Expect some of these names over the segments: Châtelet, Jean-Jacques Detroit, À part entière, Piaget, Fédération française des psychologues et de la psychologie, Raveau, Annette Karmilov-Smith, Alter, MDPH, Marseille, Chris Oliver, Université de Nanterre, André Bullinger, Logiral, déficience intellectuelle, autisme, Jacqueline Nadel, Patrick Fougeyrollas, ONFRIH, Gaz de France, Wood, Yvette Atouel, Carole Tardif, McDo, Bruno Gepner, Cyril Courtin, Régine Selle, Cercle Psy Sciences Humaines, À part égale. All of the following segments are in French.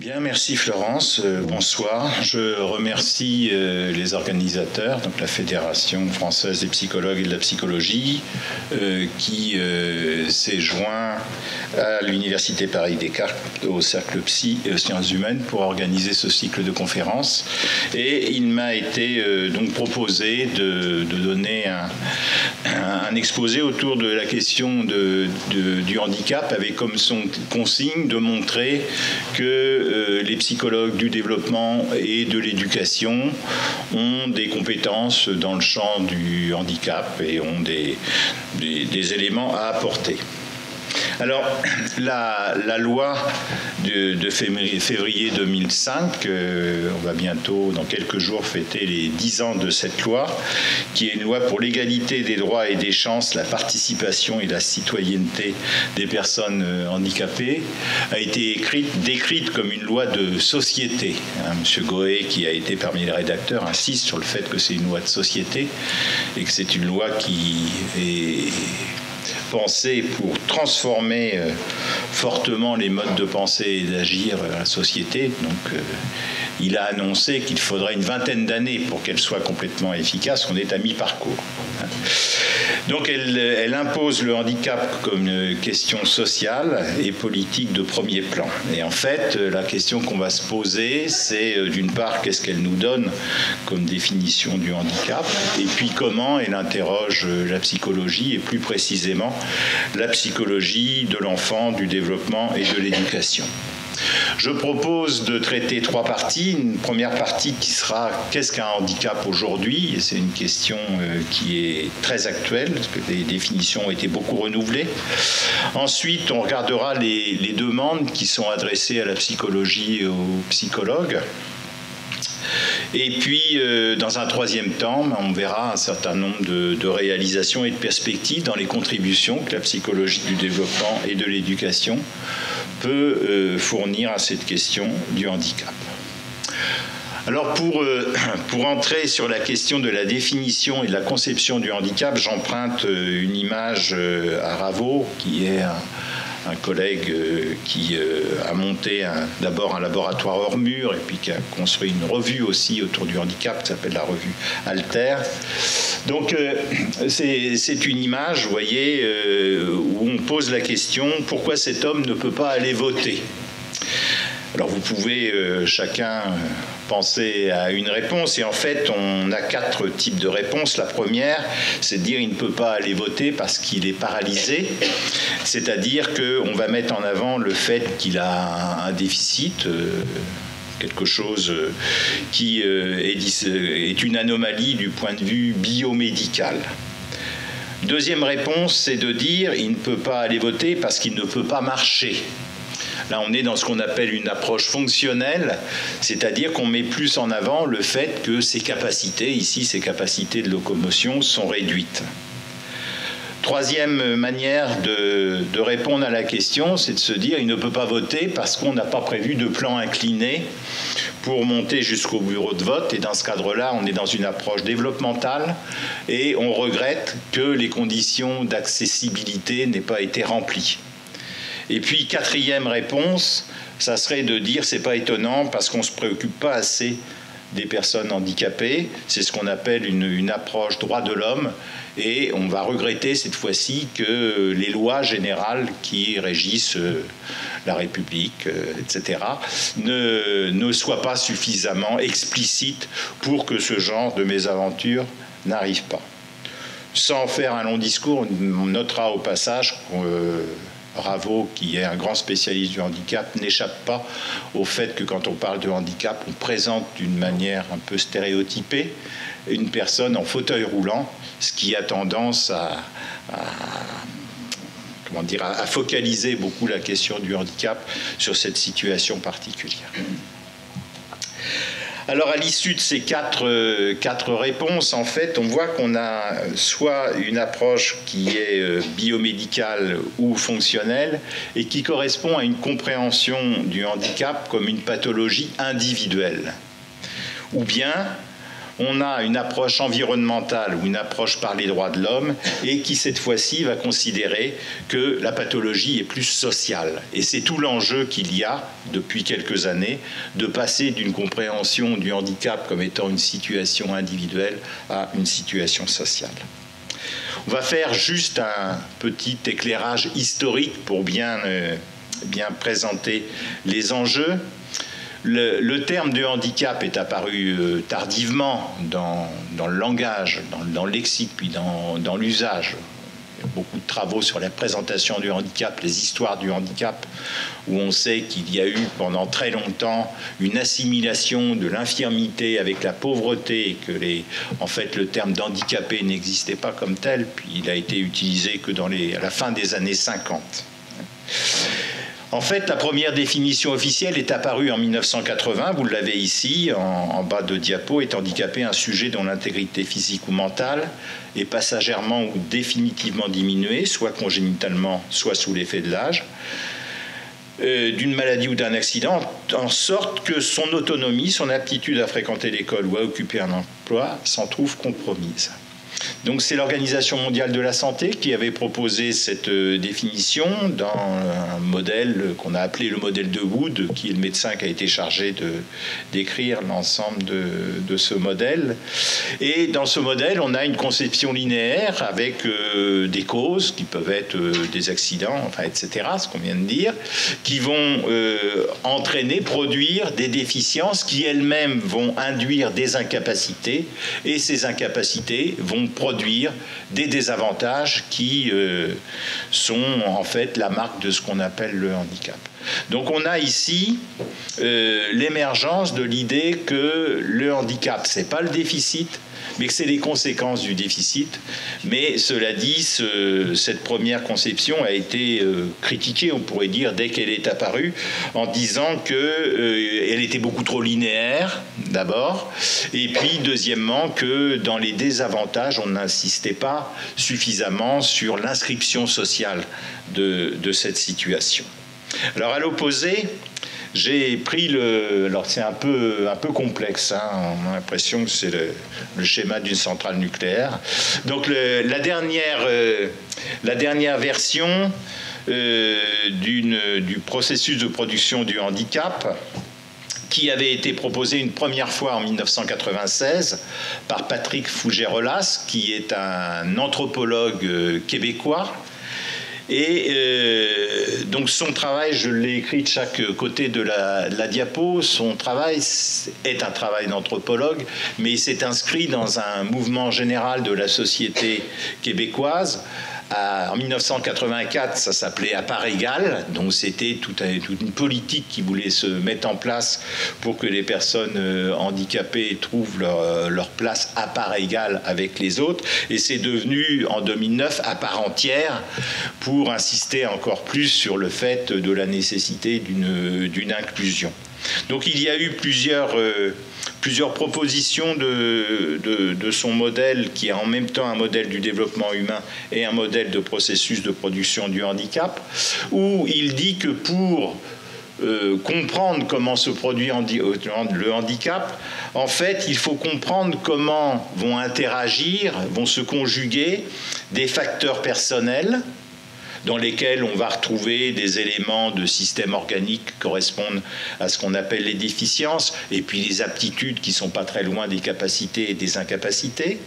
Bien, merci Florence. Bonsoir. Je remercie les organisateurs, donc la Fédération française des psychologues et de la psychologie, qui s'est joint à l'Université Paris-Descartes au Cercle Psy Sciences Humaines pour organiser ce cycle de conférences. Et il m'a été donc proposé de donner un exposé autour de la question du handicap, avec comme son consigne de montrer que les psychologues du développement et de l'éducation ont des compétences dans le champ du handicap et ont des éléments à apporter. Alors, la loi de février 2005, on va bientôt, dans quelques jours, fêter les 10 ans de cette loi, qui est une loi pour l'égalité des droits et des chances, la participation et la citoyenneté des personnes handicapées, a été décrite comme une loi de société. Monsieur Goé, qui a été parmi les rédacteurs, insiste sur le fait que c'est une loi de société et que c'est une loi qui est pensée pour transformer fortement les modes de pensée et d'agir à la société. Donc, il a annoncé qu'il faudrait une vingtaine d'années pour qu'elle soit complètement efficace. On est à mi-parcours. Donc, elle impose le handicap comme une question sociale et politique de premier plan. Et en fait, la question qu'on va se poser, c'est d'une part, qu'est-ce qu'elle nous donne comme définition du handicap, et puis comment elle interroge la psychologie, et plus précisément la psychologie de l'enfant, du développement et de l'éducation. Je propose de traiter trois parties. Une première partie qui sera « Qu'est-ce qu'un handicap aujourd'hui ?» et c'est une question qui est très actuelle, parce que les définitions ont été beaucoup renouvelées. Ensuite, on regardera les demandes qui sont adressées à la psychologie et aux psychologues. Et puis, dans un troisième temps, on verra un certain nombre de réalisations et de perspectives dans les contributions que la psychologie du développement et de l'éducation peut fournir à cette question du handicap. Alors, pour entrer sur la question de la définition et de la conception du handicap, j'emprunte une image à Raveau, qui est un collègue qui a monté d'abord un laboratoire hors mur et puis qui a construit une revue aussi autour du handicap qui s'appelle la revue Alter. Donc c'est une image, vous voyez, où on pose la question « Pourquoi cet homme ne peut pas aller voter ?» Alors vous pouvez chacun penser à une réponse, et en fait on a quatre types de réponses. La première, c'est de dire il ne peut pas aller voter parce qu'il est paralysé, c'est-à-dire qu'on va mettre en avant le fait qu'il a un déficit, quelque chose qui est une anomalie du point de vue biomédical. Deuxième réponse, c'est de dire il ne peut pas aller voter parce qu'il ne peut pas marcher. Là, on est dans ce qu'on appelle une approche fonctionnelle, c'est-à-dire qu'on met plus en avant le fait que ses capacités, ici, ses capacités de locomotion sont réduites. Troisième manière de répondre à la question, c'est de se dire il ne peut pas voter parce qu'on n'a pas prévu de plan incliné pour monter jusqu'au bureau de vote. Et dans ce cadre-là, on est dans une approche développementale et on regrette que les conditions d'accessibilité n'aient pas été remplies. Et puis, quatrième réponse, ça serait de dire « c'est pas étonnant parce qu'on ne se préoccupe pas assez des personnes handicapées ». C'est ce qu'on appelle une approche droit de l'homme. Et on va regretter cette fois-ci que les lois générales qui régissent la République, etc., ne soient pas suffisamment explicites pour que ce genre de mésaventure n'arrive pas. Sans faire un long discours, on notera au passage qu'on... Raveau, qui est un grand spécialiste du handicap, n'échappe pas au fait que quand on parle de handicap, on présente d'une manière un peu stéréotypée une personne en fauteuil roulant, ce qui a tendance à focaliser beaucoup la question du handicap sur cette situation particulière. Alors, à l'issue de ces quatre réponses, en fait, on voit qu'on a soit une approche qui est biomédicale ou fonctionnelle et qui correspond à une compréhension du handicap comme une pathologie individuelle. Ou bien, on a une approche environnementale ou une approche par les droits de l'homme et qui, cette fois-ci, va considérer que la pathologie est plus sociale. Et c'est tout l'enjeu qu'il y a, depuis quelques années, de passer d'une compréhension du handicap comme étant une situation individuelle à une situation sociale. On va faire juste un petit éclairage historique pour bien présenter les enjeux. Le terme de handicap est apparu tardivement dans le langage, dans le lexique, puis dans l'usage. Beaucoup de travaux sur la présentation du handicap, les histoires du handicap, où on sait qu'il y a eu pendant très longtemps une assimilation de l'infirmité avec la pauvreté, et que en fait le terme d'handicapé n'existait pas comme tel, puis il a été utilisé que à la fin des années 50. En fait, la première définition officielle est apparue en 1980, vous l'avez ici, en bas de diapo, est handicapé un sujet dont l'intégrité physique ou mentale est passagèrement ou définitivement diminuée, soit congénitalement, soit sous l'effet de l'âge, d'une maladie ou d'un accident, en sorte que son autonomie, son aptitude à fréquenter l'école ou à occuper un emploi s'en trouve compromise. Donc c'est l'Organisation mondiale de la santé qui avait proposé cette définition dans un modèle qu'on a appelé le modèle de Wood, qui est le médecin qui a été chargé d'écrire l'ensemble de ce modèle. Et dans ce modèle, on a une conception linéaire avec des causes qui peuvent être des accidents, enfin, etc., ce qu'on vient de dire, qui vont entraîner, produire des déficiences qui elles-mêmes vont induire des incapacités, et ces incapacités vont produire des désavantages qui sont en fait la marque de ce qu'on appelle le handicap. Donc on a ici l'émergence de l'idée que le handicap, c'est pas le déficit, mais que c'est les conséquences du déficit. Mais cela dit, cette première conception a été critiquée, on pourrait dire, dès qu'elle est apparue, en disant qu'elle était beaucoup trop linéaire, d'abord, et puis, deuxièmement, que dans les désavantages, on n'insistait pas suffisamment sur l'inscription sociale de cette situation. Alors, à l'opposé, j'ai pris alors c'est un peu complexe, hein. On a l'impression que c'est le schéma d'une centrale nucléaire. Donc la dernière version du processus de production du handicap, qui avait été proposé une première fois en 1996 par Patrick Fougeyrollas, qui est un anthropologue québécois. Et donc son travail, je l'ai écrit de chaque côté de la diapo, son travail est un travail d'anthropologue, mais il s'est inscrit dans un mouvement général de la société québécoise. En 1984, ça s'appelait « À part égale », donc c'était toute une politique qui voulait se mettre en place pour que les personnes handicapées trouvent leur place à part égale avec les autres. Et c'est devenu, en 2009, « À part entière », pour insister encore plus sur le fait de la nécessité d'une inclusion. Donc il y a eu plusieurs propositions de son modèle, qui est en même temps un modèle du développement humain et un modèle de processus de production du handicap, où il dit que pour comprendre comment se produit le handicap, en fait, il faut comprendre comment vont interagir, vont se conjuguer des facteurs personnels, dans lesquels on va retrouver des éléments de système organique qui correspondent à ce qu'on appelle les déficiences, et puis les aptitudes qui ne sont pas très loin des capacités et des incapacités,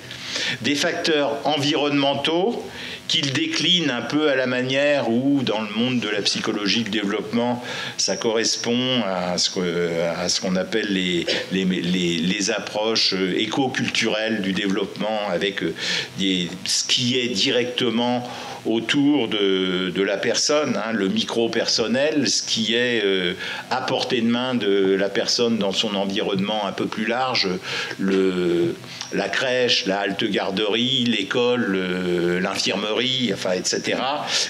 des facteurs environnementaux qu'il décline un peu à la manière où, dans le monde de la psychologie du développement, ça correspond à ce qu'on appelle les approches éco-culturelles du développement, avec ce qui est directement autour de la personne, hein, le micro-personnel, ce qui est à portée de main de la personne dans son environnement un peu plus large, la crèche, la halte-garderie, l'école, l'infirmerie, enfin, etc.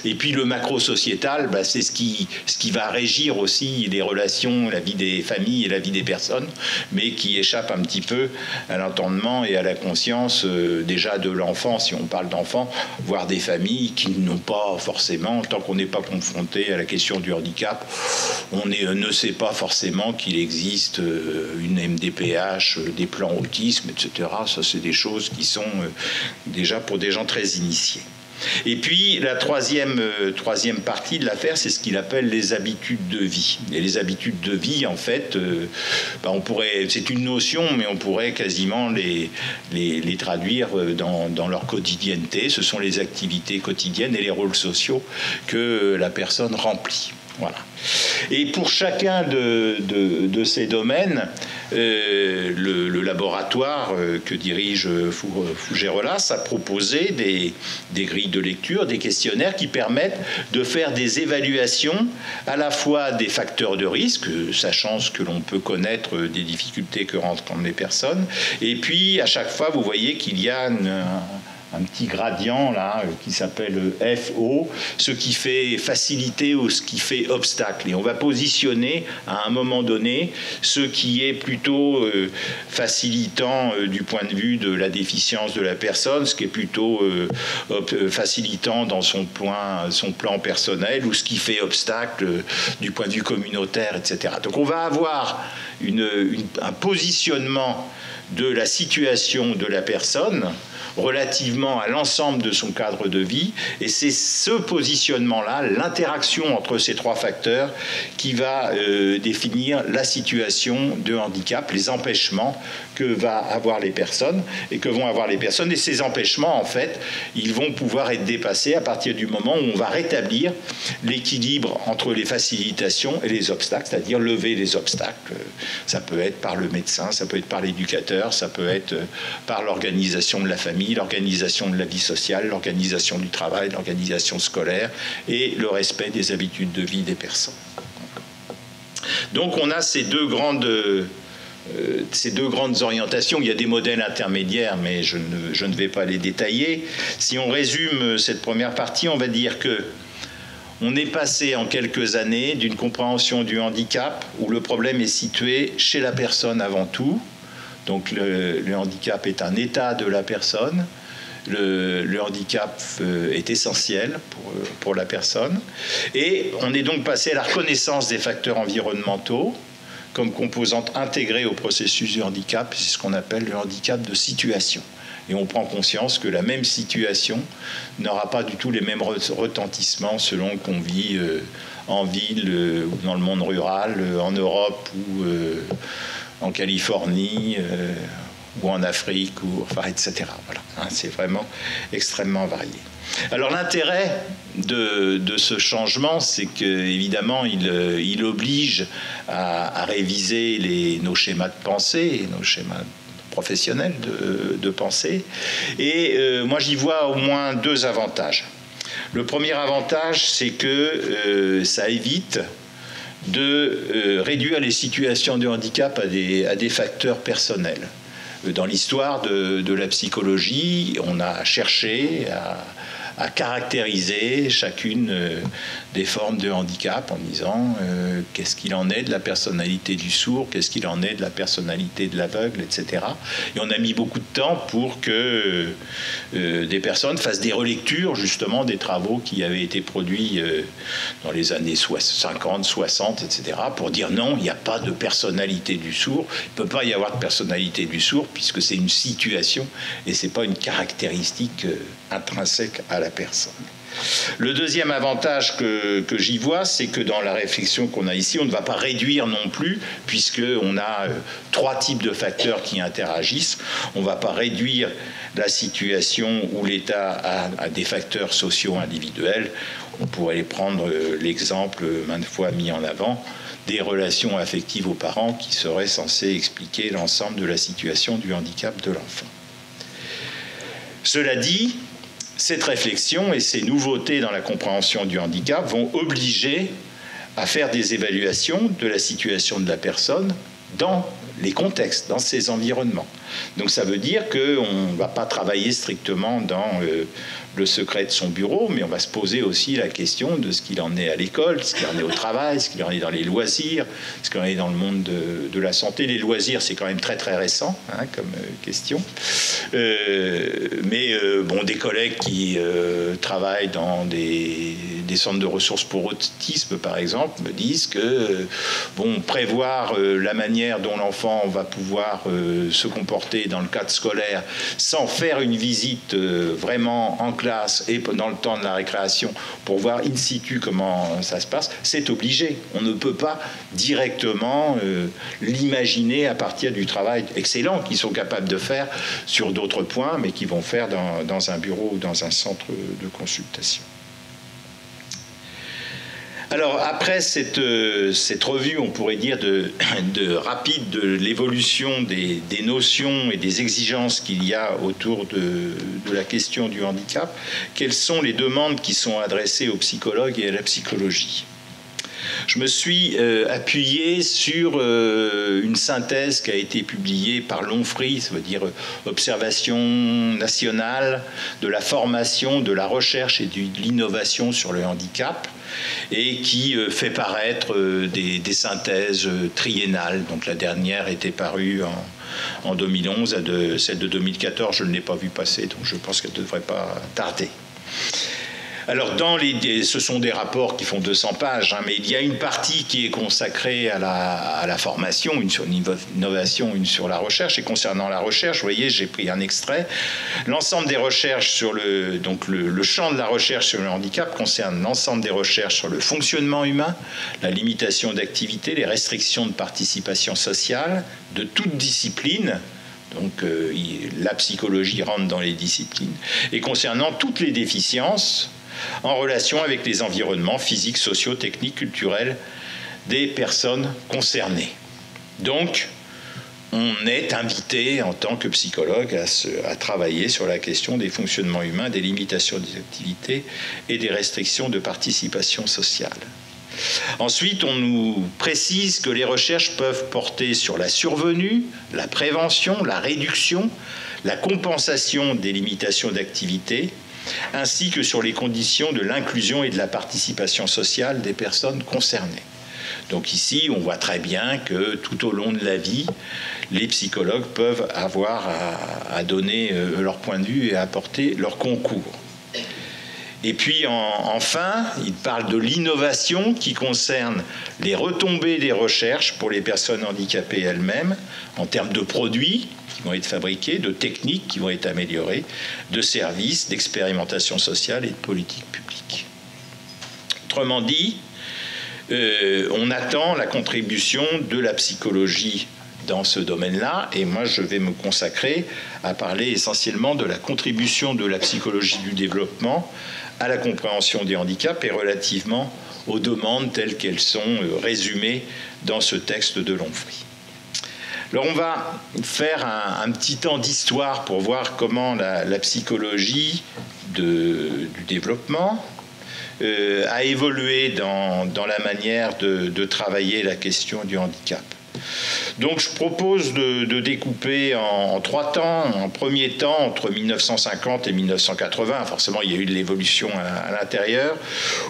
Et puis le macro-sociétal, bah, c'est ce qui va régir aussi les relations, la vie des familles et la vie des personnes, mais qui échappe un petit peu à l'entendement et à la conscience déjà de l'enfant, si on parle d'enfant, voire des familles qui n'ont pas forcément forcément, tant qu'on n'est pas confronté à la question du handicap, on ne sait pas forcément qu'il existe une MDPH, des plans autisme, etc. Ça, c'est des choses qui sont déjà pour des gens très initiés. Et puis, la troisième partie de l'affaire, c'est ce qu'il appelle les habitudes de vie. Et les habitudes de vie, en fait, on pourrait, c'est une notion, mais on pourrait quasiment les traduire dans leur quotidienneté. Ce sont les activités quotidiennes et les rôles sociaux que la personne remplit. Voilà. Et pour chacun de ces domaines, le laboratoire que dirige Fougeyrollas a proposé des grilles de lecture, des questionnaires qui permettent de faire des évaluations à la fois des facteurs de risque, sachant ce que l'on peut connaître des difficultés que rencontrent les personnes, et puis à chaque fois vous voyez qu'il y a un petit gradient là qui s'appelle FO, ce qui fait facilité ou ce qui fait obstacle. Et on va positionner à un moment donné ce qui est plutôt facilitant du point de vue de la déficience de la personne, ce qui est plutôt facilitant dans son plan personnel, ou ce qui fait obstacle du point de vue communautaire, etc. Donc on va avoir un positionnement de la situation de la personne relativement à l'ensemble de son cadre de vie, et c'est ce positionnement-là, l'interaction entre ces trois facteurs, qui va définir la situation de handicap, les empêchements que vont avoir les personnes, et ces empêchements, en fait, ils vont pouvoir être dépassés à partir du moment où on va rétablir l'équilibre entre les facilitations et les obstacles, c'est-à-dire lever les obstacles. Ça peut être par le médecin, ça peut être par l'éducateur, ça peut être par l'organisation de la famille, l'organisation de la vie sociale, l'organisation du travail, l'organisation scolaire et le respect des habitudes de vie des personnes. Donc on a ces deux grandes orientations. Il y a des modèles intermédiaires, mais je ne vais pas les détailler. Si on résume cette première partie, on va dire que on est passé en quelques années d'une compréhension du handicap où le problème est situé chez la personne avant tout. Donc le handicap est un état de la personne, le handicap est essentiel pour la personne, et on est donc passé à la reconnaissance des facteurs environnementaux comme composante intégrée au processus du handicap, c'est ce qu'on appelle le handicap de situation. Et on prend conscience que la même situation n'aura pas du tout les mêmes retentissements selon qu'on vit en ville ou dans le monde rural, en Europe ou en Californie ou en Afrique, etc. Voilà. Hein, c'est vraiment extrêmement varié. Alors l'intérêt de ce changement, c'est qu'évidemment, il oblige à réviser nos schémas de pensée, nos schémas professionnels de pensée. Et moi, j'y vois au moins deux avantages. Le premier avantage, c'est que ça évite de réduire les situations de handicap à des facteurs personnels. Dans l'histoire de la psychologie, on a cherché à caractériser chacune des formes de handicap en disant qu'est-ce qu'il en est de la personnalité du sourd, qu'est-ce qu'il en est de la personnalité de l'aveugle, etc. Et on a mis beaucoup de temps pour que des personnes fassent des relectures justement des travaux qui avaient été produits dans les années 50, 60, etc. pour dire non, il n'y a pas de personnalité du sourd, il ne peut pas y avoir de personnalité du sourd puisque c'est une situation et ce n'est pas une caractéristique intrinsèque à la personne. Le deuxième avantage que j'y vois, c'est que dans la réflexion qu'on a ici, on ne va pas réduire non plus, puisqu'on a trois types de facteurs qui interagissent. On ne va pas réduire la situation ou l'état à des facteurs sociaux individuels. On pourrait prendre l'exemple maintes fois mis en avant des relations affectives aux parents qui seraient censées expliquer l'ensemble de la situation du handicap de l'enfant. Cela dit, cette réflexion et ces nouveautés dans la compréhension du handicap vont obliger à faire des évaluations de la situation de la personne dans les contextes, dans ces environnements. Donc ça veut dire qu'on ne va pas travailler strictement dans le secret de son bureau, mais on va se poser aussi la question de ce qu'il en est à l'école, ce qu'il en est au travail, ce qu'il en est dans les loisirs, ce qu'il en est dans le monde de la santé. Les loisirs, c'est quand même très très récent hein, comme question. Mais bon, des collègues qui travaillent dans des centres de ressources pour autisme, par exemple, me disent que bon, prévoir la manière dont l'enfant va pouvoir se comporter dans le cadre scolaire sans faire une visite vraiment en classe et dans le temps de la récréation pour voir in situ comment ça se passe, c'est obligé. On ne peut pas directement l'imaginer à partir du travail excellent qu'ils sont capables de faire sur d'autres points, mais qu'ils vont faire dans un bureau ou dans un centre de consultation. Alors après cette revue, on pourrait dire rapide de l'évolution des notions et des exigences qu'il y a autour de la question du handicap, quelles sont les demandes qui sont adressées aux psychologues et à la psychologie? Je me suis appuyé sur une synthèse qui a été publiée par l'ONFRIH, ça veut dire Observation nationale de la formation, de la recherche et de l'innovation sur le handicap, et qui fait paraître des synthèses triennales. Donc la dernière était parue en 2011, celle de 2014, je ne l'ai pas vue passer, donc je pense qu'elle ne devrait pas tarder. Alors, ce sont des rapports qui font 200 pages, hein, mais il y a une partie qui est consacrée à la formation, une sur l'innovation, une sur la recherche. Et concernant la recherche, vous voyez, j'ai pris un extrait. L'ensemble des recherches sur le champ de la recherche sur le handicap concerne l'ensemble des recherches sur le fonctionnement humain, la limitation d'activité, les restrictions de participation sociale de toute discipline. Donc la psychologie rentre dans les disciplines. Et concernant toutes les déficiences en relation avec les environnements physiques, sociaux, techniques, culturels des personnes concernées. Donc, on est invité en tant que psychologue à travailler sur la question des fonctionnements humains, des limitations des activités et des restrictions de participation sociale. Ensuite, on nous précise que les recherches peuvent porter sur la survenue, la prévention, la réduction, la compensation des limitations d'activité, ainsi que sur les conditions de l'inclusion et de la participation sociale des personnes concernées. Donc ici, on voit très bien que tout au long de la vie, les psychologues peuvent avoir à donner leur point de vue et à apporter leur concours. Et puis enfin, il parle de l'innovation qui concerne les retombées des recherches pour les personnes handicapées elles-mêmes, en termes de produits qui vont être fabriqués, de techniques qui vont être améliorées, de services, d'expérimentation sociale et de politique publique. Autrement dit, on attend la contribution de la psychologie dans ce domaine-là, et moi je vais me consacrer à parler essentiellement de la contribution de la psychologie du développement à la compréhension des handicaps et relativement aux demandes telles qu'elles sont résumées dans ce texte de l'ONFRIH. Alors on va faire un petit temps d'histoire pour voir comment la psychologie du développement a évolué dans la manière de travailler la question du handicap. Donc je propose de découper en trois temps. En premier temps, entre 1950 et 1980, forcément il y a eu de l'évolution à l'intérieur,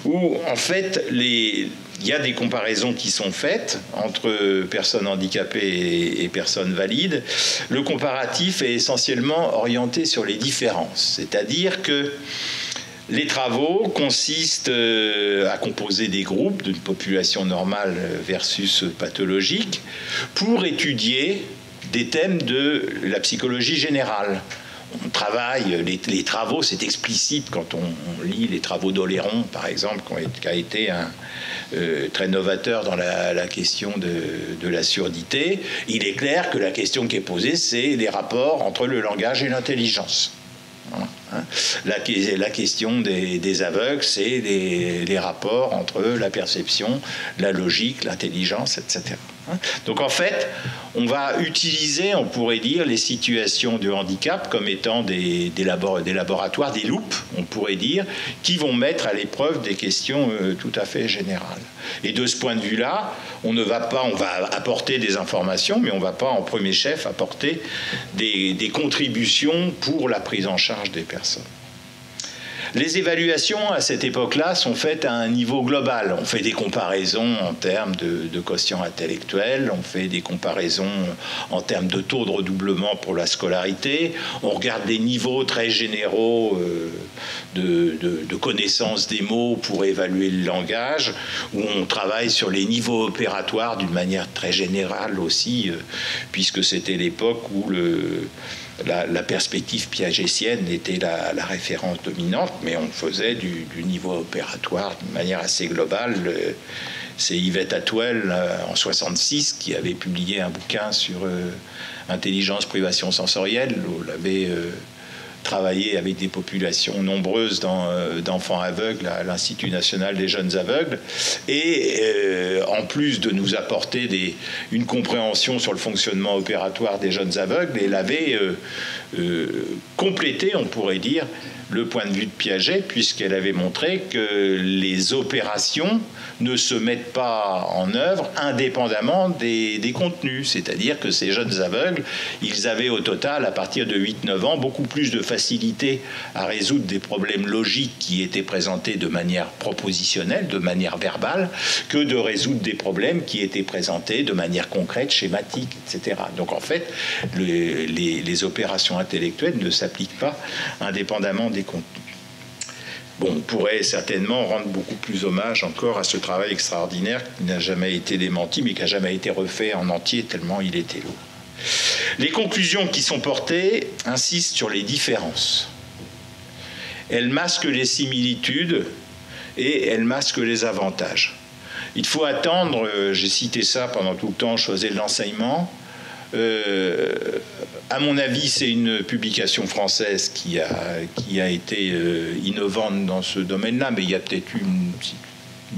où en fait il y a des comparaisons qui sont faites entre personnes handicapées et personnes valides. Le comparatif est essentiellement orienté sur les différences, c'est-à-dire que les travaux consistent à composer des groupes d'une population normale versus pathologique pour étudier des thèmes de la psychologie générale. On travaille, les travaux, c'est explicite quand on lit les travaux d'Oléron, par exemple, qui a été très novateur dans la question de la surdité. Il est clair que la question qui est posée, c'est les rapports entre le langage et l'intelligence. La question des aveugles, c'est les rapports entre la perception, la logique, l'intelligence, etc. Donc en fait, on va utiliser, on pourrait dire, les situations de handicap comme étant des laboratoires, des loupes, on pourrait dire, qui vont mettre à l'épreuve des questions tout à fait générales. Et de ce point de vue-là, on ne va pas, on va apporter des informations, mais on ne va pas en premier chef apporter des contributions pour la prise en charge des personnes. Les évaluations, à cette époque-là, sont faites à un niveau global. On fait des comparaisons en termes de quotient intellectuel, on fait des comparaisons en termes de taux de redoublement pour la scolarité, on regarde des niveaux très généraux de connaissance des mots pour évaluer le langage, où on travaille sur les niveaux opératoires d'une manière très générale aussi, puisque c'était l'époque où la perspective piagétienne était la référence dominante, mais on faisait du niveau opératoire de manière assez globale. C'est Yvette Atouel, en 1966, qui avait publié un bouquin sur intelligence, privation sensorielle, où elle avait travaillé avec des populations nombreuses d'enfants aveugles à l'Institut national des jeunes aveugles. Et en plus de nous apporter une compréhension sur le fonctionnement opératoire des jeunes aveugles, elle avait complété, on pourrait dire, le point de vue de Piaget, puisqu'elle avait montré que les opérations ne se mettent pas en œuvre indépendamment des contenus. C'est-à-dire que ces jeunes aveugles, ils avaient au total, à partir de 8-9 ans, beaucoup plus de facilité à résoudre des problèmes logiques qui étaient présentés de manière propositionnelle, de manière verbale, que de résoudre des problèmes qui étaient présentés de manière concrète, schématique, etc. Donc en fait, les opérations intellectuelles ne s'appliquent pas indépendamment des contenus. Bon, on pourrait certainement rendre beaucoup plus hommage encore à ce travail extraordinaire qui n'a jamais été démenti, mais qui n'a jamais été refait en entier tellement il était lourd. Les conclusions qui sont portées insistent sur les différences. Elles masquent les similitudes et elles masquent les avantages. Il faut attendre, j'ai cité ça pendant tout le temps, je faisais de l'enseignement. À mon avis, c'est une publication française qui a été innovante dans ce domaine-là, mais il y a peut-être une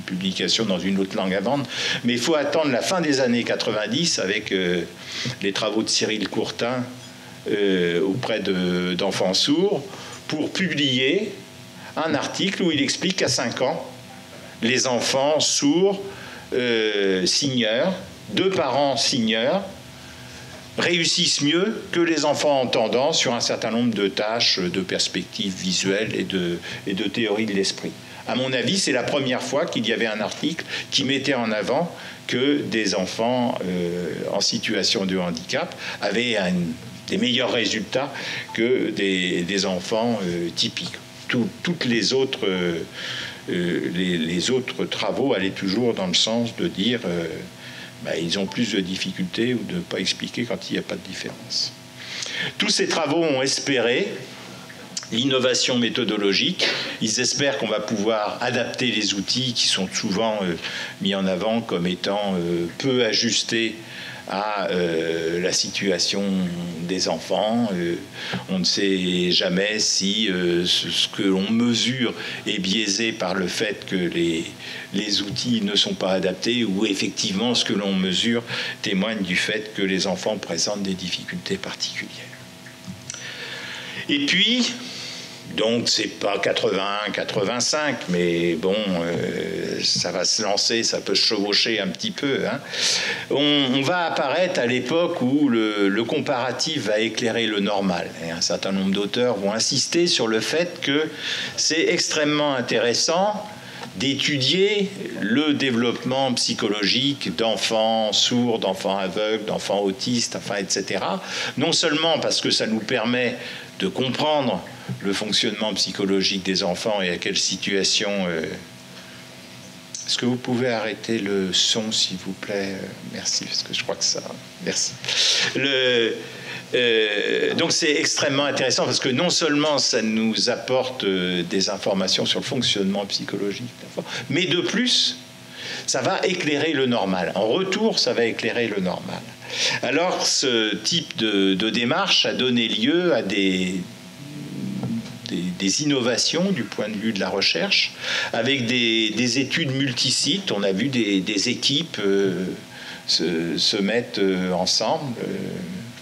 publication dans une autre langue avant. Mais il faut attendre la fin des années 90 avec les travaux de Cyril Courtin auprès d'enfants sourds pour publier un article où il explique qu'à 5 ans, les enfants sourds signeurs, deux parents signeurs, réussissent mieux que les enfants entendants sur un certain nombre de tâches, de perspectives visuelles et de théories de l'esprit. À mon avis, c'est la première fois qu'il y avait un article qui mettait en avant que des enfants en situation de handicap avaient des meilleurs résultats que des enfants typiques. Toutes les autres travaux allaient toujours dans le sens de dire... ils ont plus de difficultés ou de ne pas expliquer quand il n'y a pas de différence. Tous ces travaux ont espéré l'innovation méthodologique. Ils espèrent qu'on va pouvoir adapter les outils qui sont souvent mis en avant comme étant peu ajustés à la situation des enfants. On ne sait jamais si ce que l'on mesure est biaisé par le fait que les outils ne sont pas adaptés ou effectivement ce que l'on mesure témoigne du fait que les enfants présentent des difficultés particulières. Et puis... Donc, c'est pas 80, 85, mais bon, ça va se lancer, ça peut se chevaucher un petit peu. Hein. On va apparaître à l'époque où le comparatif va éclairer le normal. Et un certain nombre d'auteurs vont insister sur le fait que c'est extrêmement intéressant d'étudier le développement psychologique d'enfants sourds, d'enfants aveugles, d'enfants autistes, enfin, etc. Non seulement parce que ça nous permet de comprendre le fonctionnement psychologique des enfants et à quelle situation... Est-ce que vous pouvez arrêter le son, s'il vous plaît? Merci, parce que je crois que ça... Merci. Donc c'est extrêmement intéressant parce que non seulement ça nous apporte des informations sur le fonctionnement psychologique, mais de plus, ça va éclairer le normal. En retour, ça va éclairer le normal. Alors ce type de démarche a donné lieu à des innovations du point de vue de la recherche, avec des études multisites. On a vu des équipes se mettent ensemble.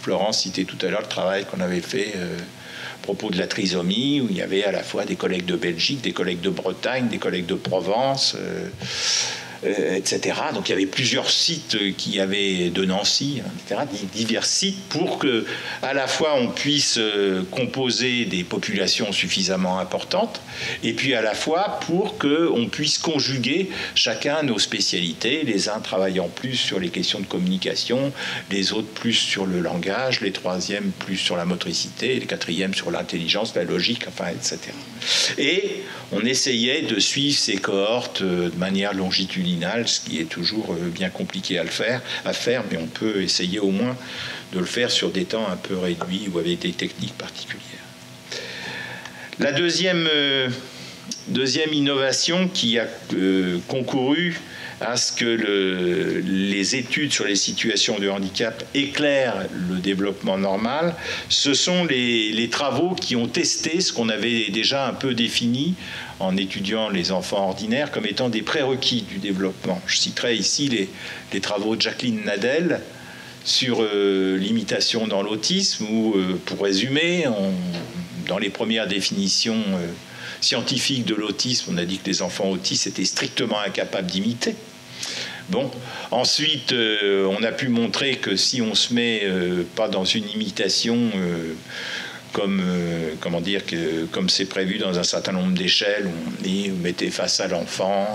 Florence citait tout à l'heure le travail qu'on avait fait à propos de la trisomie, où il y avait à la fois des collègues de Belgique, des collègues de Bretagne, des collègues de Provence, etc. Donc il y avait plusieurs sites qui avaient de Nancy, etc., divers sites, pour que à la fois on puisse composer des populations suffisamment importantes, et puis à la fois pour qu'on puisse conjuguer chacun nos spécialités, les uns travaillant plus sur les questions de communication, les autres plus sur le langage, les troisièmes plus sur la motricité, les quatrièmes sur l'intelligence, la logique, enfin, etc. Et on essayait de suivre ces cohortes de manière longitudinale, ce qui est toujours bien compliqué à faire, mais on peut essayer au moins de le faire sur des temps un peu réduits ou avec des techniques particulières. La deuxième innovation qui a concouru à ce que les études sur les situations de handicap éclairent le développement normal, ce sont les travaux qui ont testé ce qu'on avait déjà un peu défini en étudiant les enfants ordinaires comme étant des prérequis du développement. Je citerai ici les travaux de Jacqueline Nadel sur l'imitation dans l'autisme, où, pour résumer, dans les premières définitions scientifiques de l'autisme, on a dit que les enfants autistes étaient strictement incapables d'imiter. Bon, ensuite, on a pu montrer que si on se met pas dans une imitation comme c'est prévu dans un certain nombre d'échelles, on dit vous mettez face à l'enfant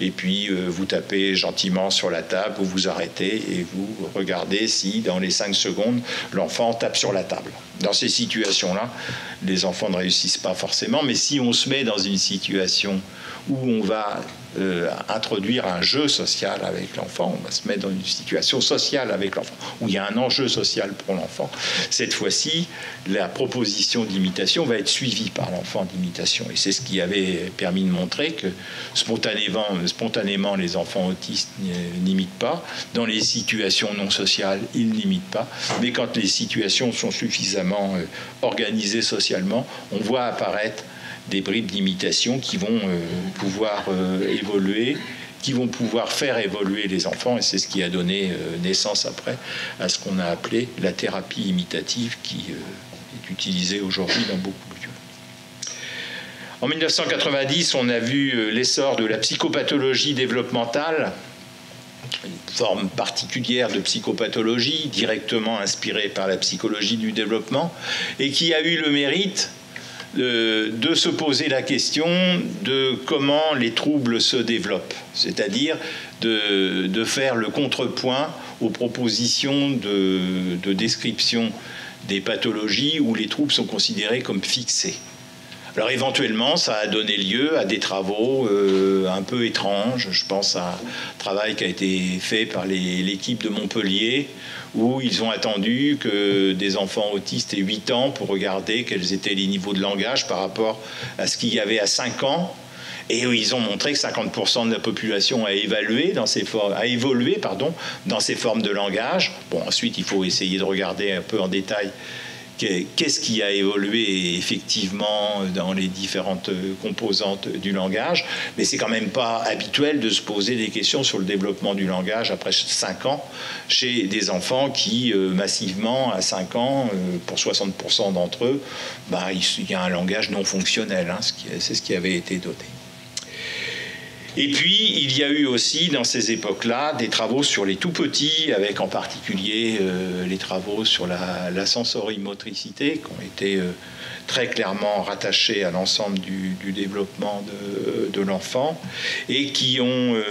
et puis vous tapez gentiment sur la table, vous vous arrêtez et vous regardez si dans les 5 secondes l'enfant tape sur la table. Dans ces situations-là, les enfants ne réussissent pas forcément, mais si on se met dans une situation où on va introduire un jeu social avec l'enfant, on va se mettre dans une situation sociale avec l'enfant, où il y a un enjeu social pour l'enfant. Cette fois-ci, la proposition d'imitation va être suivie par l'enfant d'imitation. Et c'est ce qui avait permis de montrer que spontanément les enfants autistes n'imitent pas. Dans les situations non sociales, ils n'imitent pas. Mais quand les situations sont suffisamment organisées socialement, on voit apparaître des bribes d'imitation qui vont pouvoir évoluer, qui vont pouvoir faire évoluer les enfants. Et c'est ce qui a donné naissance après à ce qu'on a appelé la thérapie imitative, qui est utilisée aujourd'hui dans beaucoup de lieux. En 1990, on a vu l'essor de la psychopathologie développementale, une forme particulière de psychopathologie directement inspirée par la psychologie du développement, et qui a eu le mérite de se poser la question de comment les troubles se développent, c'est-à-dire de faire le contrepoint aux propositions de description des pathologies où les troubles sont considérés comme fixés. Alors éventuellement, ça a donné lieu à des travaux un peu étranges. Je pense à un travail qui a été fait par l'équipe de Montpellier, où ils ont attendu que des enfants autistes aient 8 ans pour regarder quels étaient les niveaux de langage par rapport à ce qu'il y avait à 5 ans. Et ils ont montré que 50% de la population a évolué dans ces formes de langage. Bon, ensuite, il faut essayer de regarder un peu en détail qu'est-ce qui a évolué effectivement dans les différentes composantes du langage. Mais c'est quand même pas habituel de se poser des questions sur le développement du langage après 5 ans chez des enfants qui, massivement, à 5 ans, pour 60% d'entre eux, il y a un langage non fonctionnel. Hein, c'est ce qui avait été donné. Et puis, il y a eu aussi, dans ces époques-là, des travaux sur les tout-petits, avec en particulier les travaux sur la sensorimotricité, qui ont été très clairement rattachés à l'ensemble du développement de l'enfant, et qui ont, on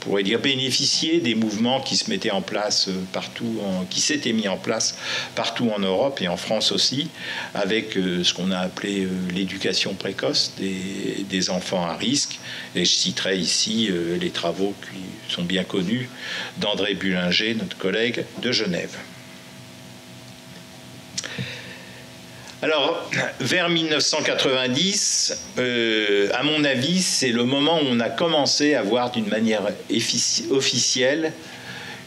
pourrait dire, bénéficié des mouvements qui se mettaient en place partout, qui s'étaient mis en place partout en Europe et en France aussi, avec ce qu'on a appelé l'éducation précoce des enfants à risque. Et je citerai ici les travaux qui sont bien connus d'André Bullinger, notre collègue de Genève. Alors, vers 1990, à mon avis, c'est le moment où on a commencé à voir d'une manière officielle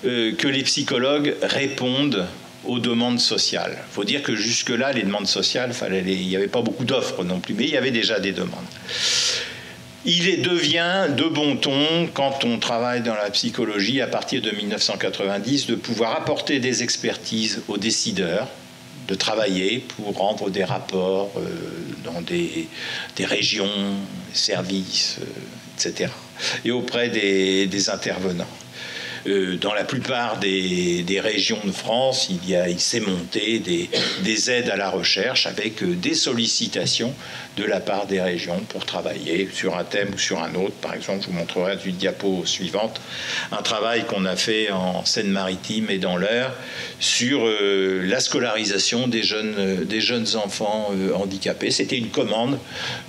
que les psychologues répondent aux demandes sociales. Il faut dire que jusque-là, les demandes sociales, il n'y avait pas beaucoup d'offres non plus, mais il y avait déjà des demandes. Il devient de bon ton, quand on travaille dans la psychologie à partir de 1990, de pouvoir apporter des expertises aux décideurs, de travailler pour rendre des rapports dans des régions, services, etc. et auprès des intervenants. Dans la plupart des régions de France, il s'est monté des aides à la recherche avec des sollicitations de la part des régions pour travailler sur un thème ou sur un autre. Par exemple, je vous montrerai une diapo suivante, un travail qu'on a fait en Seine-Maritime et dans l'Eure sur la scolarisation des jeunes enfants handicapés. C'était une commande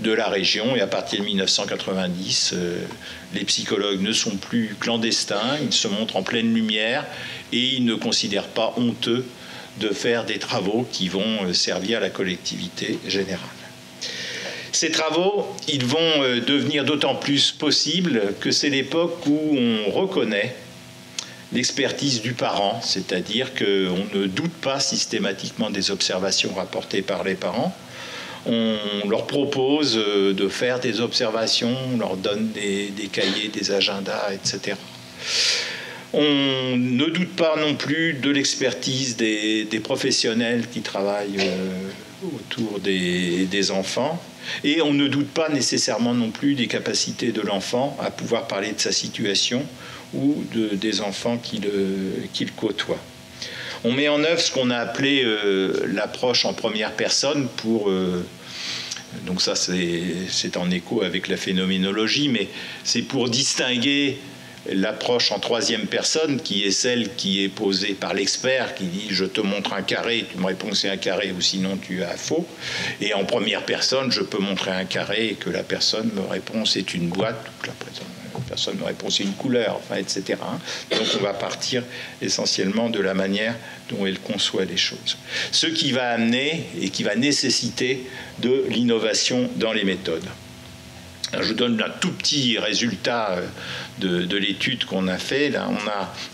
de la région et à partir de 1990, les psychologues ne sont plus clandestins, ils se montrent en pleine lumière et ils ne considèrent pas honteux de faire des travaux qui vont servir à la collectivité générale. Ces travaux, ils vont devenir d'autant plus possibles que c'est l'époque où on reconnaît l'expertise du parent, c'est-à-dire qu'on ne doute pas systématiquement des observations rapportées par les parents. On leur propose de faire des observations, on leur donne des cahiers, des agendas, etc. On ne doute pas non plus de l'expertise des professionnels qui travaillent autour des enfants. Et on ne doute pas nécessairement non plus des capacités de l'enfant à pouvoir parler de sa situation ou des enfants qu'il côtoie. On met en œuvre ce qu'on a appelé l'approche en première personne pour... donc ça, c'est en écho avec la phénoménologie, mais c'est pour distinguer l'approche en troisième personne, qui est celle qui est posée par l'expert, qui dit « je te montre un carré, tu me réponds que c'est un carré ou sinon tu as faux ». Et en première personne, je peux montrer un carré et que la personne me répond « c'est une boîte » ou que la personne me répond « c'est une couleur », enfin, etc. Donc on va partir essentiellement de la manière dont elle conçoit les choses. Ce qui va amener et qui va nécessiter de l'innovation dans les méthodes. Je vous donne un tout petit résultat de l'étude qu'on a fait. Là,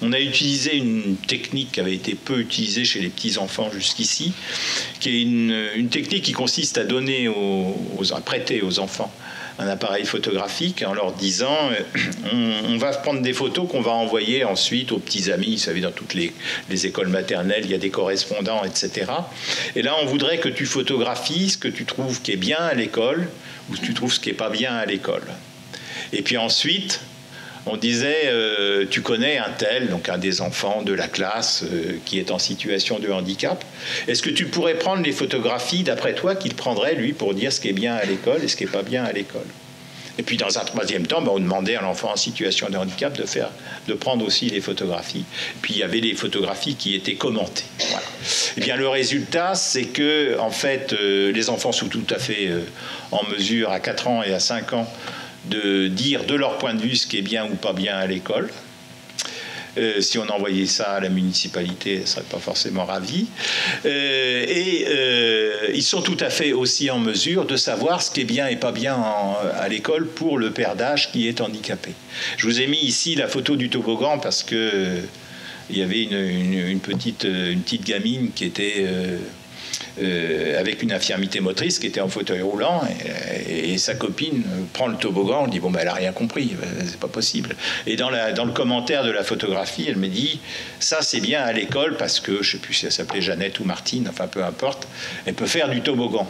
on a utilisé une technique qui avait été peu utilisée chez les petits-enfants jusqu'ici, qui est une technique qui consiste à donner à prêter aux enfants un appareil photographique en leur disant on va prendre des photos qu'on va envoyer ensuite aux petits amis. Vous savez, dans toutes les écoles maternelles, il y a des correspondants, etc. Et là, on voudrait que tu photographies ce que tu trouves qui est bien à l'école ou tu trouves ce qui n'est pas bien à l'école. Et puis ensuite, on disait, tu connais un tel, donc un des enfants de la classe qui est en situation de handicap. Est-ce que tu pourrais prendre les photographies d'après toi qu'il prendrait, lui, pour dire ce qui est bien à l'école et ce qui n'est pas bien à l'école ? Et puis dans un troisième temps, on demandait à l'enfant en situation de handicap de prendre aussi les photographies. Puis il y avait les photographies qui étaient commentées. Voilà. Et bien le résultat, c'est que en fait, les enfants sont tout à fait en mesure à 4 ans et à 5 ans de dire de leur point de vue ce qui est bien ou pas bien à l'école. Si on envoyait ça à la municipalité, elle ne serait pas forcément ravie. Ils sont tout à fait aussi en mesure de savoir ce qui est bien et pas bien à l'école pour le père d'âge qui est handicapé. Je vous ai mis ici la photo du toboggan parce que il y avait une petite gamine qui était... avec une infirmité motrice qui était en fauteuil roulant et sa copine prend le toboggan, on dit bon ben elle a rien compris, c'est pas possible. Et dans le commentaire de la photographie, elle me dit ça c'est bien à l'école parce que je sais plus si elle s'appelait Jeannette ou Martine, enfin peu importe, elle peut faire du toboggan.